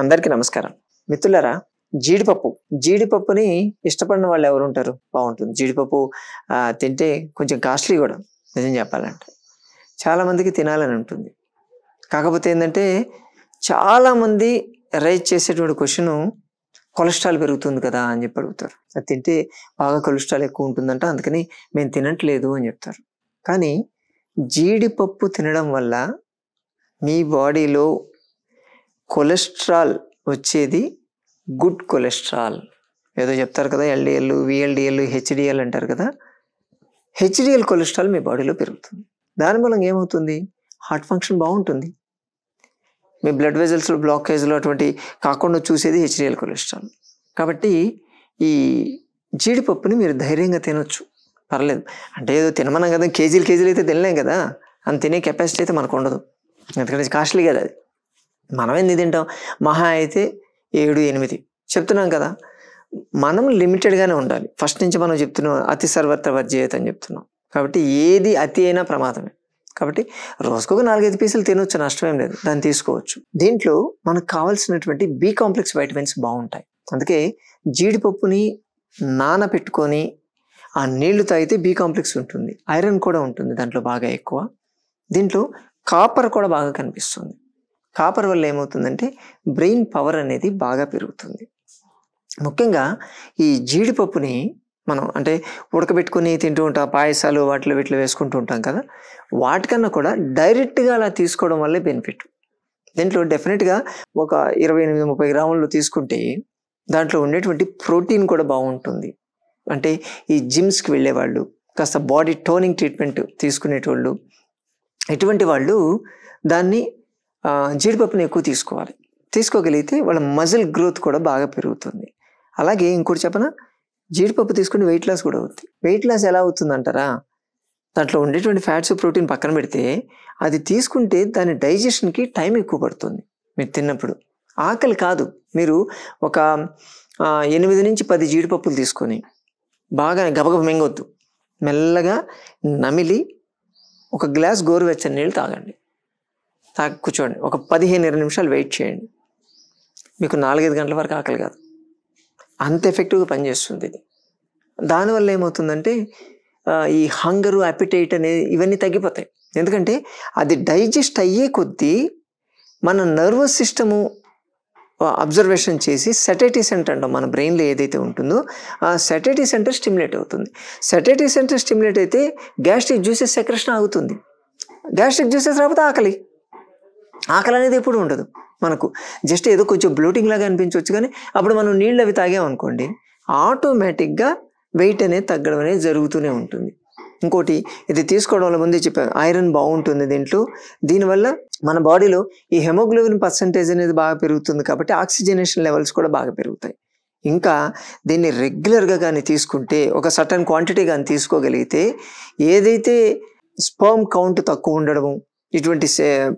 అందరికీ నమస్కారం. మిత్రులారా, జీడిపప్పుని ఇష్టపడిన వాళ్ళు ఎవరు ఉంటారు? బాగుంటుంది. జీడిపప్పు తింటే కొంచెం కాస్ట్లీ కూడా, నిజం చెప్పాలంటే చాలామందికి తినాలని ఉంటుంది. కాకపోతే ఏంటంటే చాలామంది రైజ్ చేసేటువంటి క్వశ్చను, కొలెస్ట్రాల్ పెరుగుతుంది కదా అని చెప్పి అడుగుతారు. అది తింటే బాగా కొలెస్ట్రాల్ ఎక్కువ ఉంటుందంట, అందుకని మేము తినట్లేదు అని చెప్తారు. కానీ జీడిపప్పు తినడం వల్ల మీ బాడీలో కొలెస్ట్రాల్ వచ్చేది గుడ్ కొలెస్ట్రాల్. ఏదో చెప్తారు కదా, ఎల్డిఎల్, విఎల్డిఎల్, హెచ్డిఎల్ అంటారు కదా. హెచ్డిఎల్ కొలెస్ట్రాల్ మీ బాడీలో పెరుగుతుంది. దాని మూలంగా ఏమవుతుంది? హార్ట్ ఫంక్షన్ బాగుంటుంది. మీ బ్లడ్ వెజల్స్లో బ్లాకేజ్లో అటువంటి కాకుండా చూసేది హెచ్డిఎల్ కొలెస్ట్రాల్. కాబట్టి ఈ జీడిపప్పుని మీరు ధైర్యంగా తినొచ్చు, పర్లేదు. అంటే ఏదో తినమనం కదా, కేజీలు అయితే తినలేం కదా, అంత తినే కెపాసిటీ అయితే మనకు ఉండదు, ఎందుకంటే కాస్ట్లీ కదా అది. మనమేంది తింటాం, మహా అయితే 7-8 చెప్తున్నాం కదా. మనం లిమిటెడ్గానే ఉండాలి. ఫస్ట్ నుంచి మనం చెప్తున్నాం, అతి సర్వత్ర వర్జ్యత అని చెప్తున్నాం. కాబట్టి ఏది అతి అయినా ప్రమాదమే. కాబట్టి రోజుకొక 4-5 పీసులు తినొచ్చు, నష్టమేం లేదు, దాన్ని తీసుకోవచ్చు. దీంట్లో మనకు కావాల్సినటువంటి బి కాంప్లెక్స్ వైటమిన్స్ బాగుంటాయి. అందుకే జీడిపప్పుని నానపెట్టుకొని ఆ నీళ్లు తాగితే బి కాంప్లెక్స్ ఉంటుంది, ఐరన్ కూడా ఉంటుంది దాంట్లో బాగా ఎక్కువ. దీంట్లో కాపర్ కూడా బాగా కనిపిస్తుంది. కాపర్ వల్ల ఏమవుతుందంటే బ్రెయిన్ పవర్ అనేది బాగా పెరుగుతుంది. ముఖ్యంగా ఈ జీడిపప్పుని మనం అంటే ఉడకబెట్టుకుని తింటూ ఉంటాం, పాయసాలు వాటిలో వీటిలో వేసుకుంటూ ఉంటాం కదా. వాటికన్నా కూడా డైరెక్ట్గా అలా తీసుకోవడం వల్లే బెనిఫిట్. దీంట్లో డెఫినెట్గా ఒక 28-30 గ్రాములు తీసుకుంటే దాంట్లో ఉండేటువంటి ప్రోటీన్ కూడా బాగుంటుంది. అంటే ఈ జిమ్స్కి వెళ్ళేవాళ్ళు, కాస్త బాడీ టోనింగ్ ట్రీట్మెంట్ తీసుకునేటోళ్ళు, ఇటువంటి వాళ్ళు దాన్ని జీడిపప్పుని ఎక్కువ తీసుకోవాలి. తీసుకోగలిగితే వాళ్ళ మజిల్ గ్రోత్ కూడా బాగా పెరుగుతుంది. అలాగే ఇంకోటి చెప్పన, జీడిపప్పు తీసుకుని వెయిట్ లాస్ కూడా అవుతుంది. వెయిట్ లాస్ ఎలా అవుతుంది అంటారా? దాంట్లో ఉండేటువంటి ఫ్యాట్స్ ప్రోటీన్ పక్కన పెడితే అది తీసుకుంటే దాని డైజెషన్కి టైం ఎక్కువ పడుతుంది. మీరు తిన్నప్పుడు ఆకలి కాదు. మీరు ఒక 8-10 జీడిపప్పులు తీసుకొని బాగా గబగబ మింగొద్దు, మెల్లగా నమిలి ఒక గ్లాస్ గోరువెచ్చని నీళ్ళు తాగండి, కూర్చోండి. ఒక 15-20 నిమిషాలు వెయిట్ చేయండి. మీకు 4-5 గంటల వరకు ఆకలి కాదు, అంత ఎఫెక్టివ్గా పనిచేస్తుంది ఇది. దానివల్ల ఏమవుతుందంటే ఈ హంగరు, అపిటైట్ అనేది ఇవన్నీ తగ్గిపోతాయి. ఎందుకంటే అది డైజెస్ట్ అయ్యే కొద్దీ మన నర్వస్ సిస్టము అబ్జర్వేషన్ చేసి సెటైటీ సెంటర్ అంటాం, మన బ్రెయిన్లో ఏదైతే ఉంటుందో ఆ సెటైటీ సెంటర్ స్టిమ్యులేట్ అవుతుంది. సెటైటీ సెంటర్ స్టిమ్యులేట్ అయితే గ్యాస్ట్రిక్ జ్యూసెస్ సెక్రెషన్ ఆగుతుంది. గ్యాస్ట్రిక్ జ్యూసెస్ రాకపోతే ఆకలి అనేది ఎప్పుడు ఉండదు మనకు. జస్ట్ ఏదో కొంచెం బ్లోటింగ్ లాగా అనిపించవచ్చు, కానీ అప్పుడు మనం నీళ్ళు అవి తాగామనుకోండి, ఆటోమేటిక్గా వెయిట్ అనేది తగ్గడం అనేది జరుగుతూనే ఉంటుంది. ఇంకోటి, ఇది తీసుకోవడం వల్ల ముందే చెప్పాను, ఐరన్ బాగుంటుంది దీంట్లో. దీనివల్ల మన బాడీలో ఈ హెమోగ్లోబిన్ పర్సంటేజ్ అనేది బాగా పెరుగుతుంది, కాబట్టి ఆక్సిజనేషన్ లెవెల్స్ కూడా బాగా పెరుగుతాయి. ఇంకా దీన్ని రెగ్యులర్గా కానీ తీసుకుంటే, ఒక సర్టన్ క్వాంటిటీ కానీ తీసుకోగలిగితే, ఏదైతే స్పర్మ్ కౌంట్ తక్కువ ఉండడము ఇటువంటి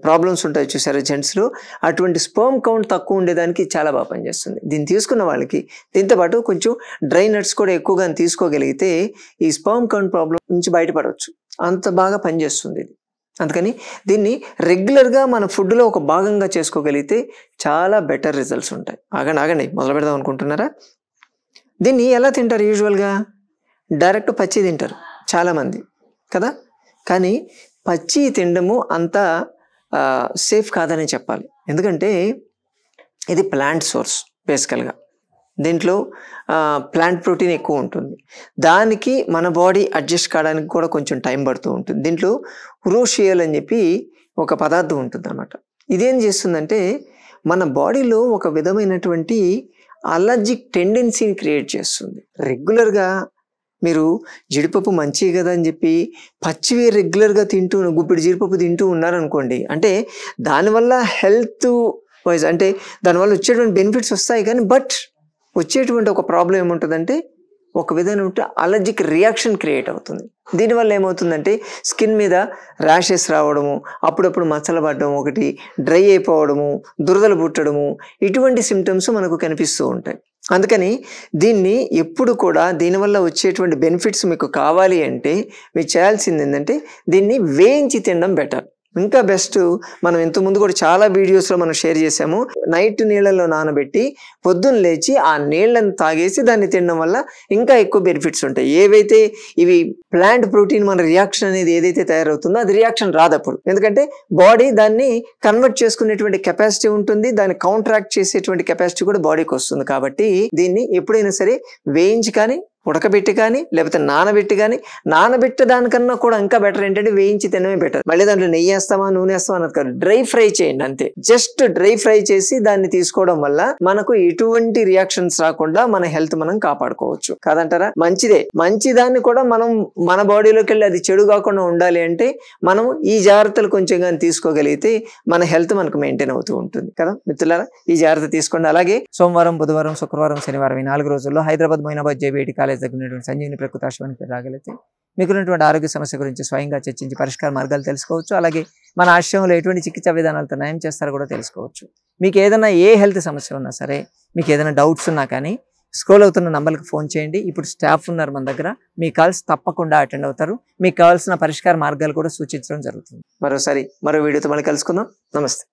ప్రాబ్లమ్స్ ఉంటాయి చూసారా జెంట్స్లో, అటువంటి స్పర్మ్ కౌంట్ తక్కువ ఉండేదానికి చాలా బాగా పనిచేస్తుంది. దీన్ని తీసుకున్న వాళ్ళకి దీంతోపాటు కొంచెం డ్రై నట్స్ కూడా ఎక్కువగా తీసుకోగలిగితే ఈ స్పర్మ్ కౌంట్ ప్రాబ్లం నుంచి బయటపడవచ్చు, అంత బాగా పనిచేస్తుంది ఇది. అందుకని దీన్ని రెగ్యులర్గా మన ఫుడ్లో ఒక భాగంగా చేసుకోగలిగితే చాలా బెటర్ రిజల్ట్స్ ఉంటాయి. ఆగండి మొదలు పెడదాం అనుకుంటున్నారా? దీన్ని ఎలా తింటారు? యూజువల్గా డైరెక్ట్ పచ్చి తింటారు చాలామంది కదా, కానీ పచ్చి తినడము అంత సేఫ్ కాదని చెప్పాలి. ఎందుకంటే ఇది ప్లాంట్ సోర్స్ బేసికల్గా. దీంట్లో ప్లాంట్ ప్రోటీన్ ఎక్కువ ఉంటుంది. దానికి మన బాడీ అడ్జస్ట్ కావడానికి కూడా కొంచెం టైం పడుతూ ఉంటుంది. దీంట్లో ఉరోషియల్ అని చెప్పి ఒక పదార్థం ఉంటుంది అన్నమాట. ఇదేం చేస్తుందంటే మన బాడీలో ఒక విధమైనటువంటి అలర్జిక్ టెండెన్సీని క్రియేట్ చేస్తుంది. రెగ్యులర్గా మీరు జీడిపప్పు మంచిది కదా అని చెప్పి పచ్చివి రెగ్యులర్గా గుప్పిడి జీడిపప్పు తింటూ ఉన్నారనుకోండి, అంటే దానివల్ల హెల్త్ వైజ్ అంటే దానివల్ల వచ్చేటువంటి బెనిఫిట్స్ వస్తాయి, కానీ బట్ వచ్చేటువంటి ఒక ప్రాబ్లం ఏముంటుందంటే ఒక విధమైన అలర్జిక్ రియాక్షన్ క్రియేట్ అవుతుంది. దీనివల్ల ఏమవుతుందంటే స్కిన్ మీద ర్యాషెస్ రావడము, అప్పుడప్పుడు మచ్చలు పడడం, ఒకటి డ్రై అయిపోవడము, దురదలు పుట్టడము, ఇటువంటి సిమ్టమ్స్ మనకు కనిపిస్తూ ఉంటాయి. అందుకని దీన్ని ఎప్పుడు కూడా, దీనివల్ల వచ్చేటువంటి బెనిఫిట్స్ మీకు కావాలి అంటే మీరు చేయాల్సింది ఏంటంటే దీన్ని వేయించి తినడం బెటర్. ఇంకా బెస్ట్ మనం ఇంత ముందు కూడా చాలా వీడియోస్ లో మనం షేర్ చేసాము నైట్ నీళ్ళల్లో నానబెట్టి పొద్దున లేచి ఆ నీళ్ళని తాగేసి దాన్ని తినడం వల్ల ఇంకా ఎక్కువ బెనిఫిట్స్ ఉంటాయి ఏవైతే ఇవి ప్లాంట్ ప్రోటీన్ మన రియాక్షన్ అనేది ఏదైతే తయారవుతుందో అది రియాక్షన్ రాదప్పుడు ఎందుకంటే బాడీ దాన్ని కన్వర్ట్ చేసుకునేటువంటి కెపాసిటీ ఉంటుంది దాన్ని కౌంట్రాక్ట్ చేసేటువంటి కెపాసిటీ కూడా బాడీకి వస్తుంది కాబట్టి దీన్ని ఎప్పుడైనా సరే వేయించి కానీ ఉడకబెట్టి కానీ లేకపోతే నానబెట్టి కానీ నానబెట్టడానికన్నా కూడా ఇంకా బెటర్ ఏంటంటే వేయించి తినమే బెటర్ మళ్ళీ దాంట్లో నెయ్యి వేస్తామా నూనె వేస్తామా అన్నది కాదు డ్రై ఫ్రై చేయండి అంతే జస్ట్ డ్రై ఫ్రై చేసి దాన్ని తీసుకోవడం వల్ల మనకు ఎటువంటి రియాక్షన్స్ రాకుండా మన హెల్త్ మనం కాపాడుకోవచ్చు కాదంటారా మంచిదే మంచిదాన్ని కూడా మనం మన బాడీలోకి వెళ్ళి అది చెడు కాకుండా ఉండాలి అంటే మనం ఈ జాగ్రత్తలు కొంచెం కానీ తీసుకోగలిగితే మన హెల్త్ మనకు మెయింటైన్ అవుతూ ఉంటుంది కదా మిత్రులారా ఈ జాగ్రత్త తీసుకోండి అలాగే సోమవారం బుధవారం శుక్రవారం శనివారం ఈ 4 రోజుల్లో హైదరాబాద్ మోయినాబాద్ జేబీఐటి కాలేజ్ దగ్గర ఉన్నటువంటి సంజీవిని ప్రకృతి ఆశ్రమానికి రాగలిగితే మీకున్నటువంటి ఆరోగ్య సమస్య గురించి స్వయంగా చర్చించి పరిష్కార మార్గాలు తెలుసుకోవచ్చు అలాగే మన ఆశ్రమంలో ఎటువంటి చికిత్సా విధానాలతో నయం చేస్తారో కూడా తెలుసుకోవచ్చు మీకు ఏదైనా ఏ హెల్త్ సమస్య ఉన్నా సరే మీకు ఏదైనా డౌట్స్ ఉన్నా కానీ స్క్రోల్ అవుతున్న నంబర్కి ఫోన్ చేయండి ఇప్పుడు స్టాఫ్ ఉన్నారు మన దగ్గర మీ కాల్స్ తప్పకుండా అటెండ్ అవుతారు మీకు కావాల్సిన పరిష్కార మార్గాలు కూడా సూచించడం జరుగుతుంది మరోసారి మరో వీడియోతో మళ్ళీ కలుసుకుందాం నమస్తే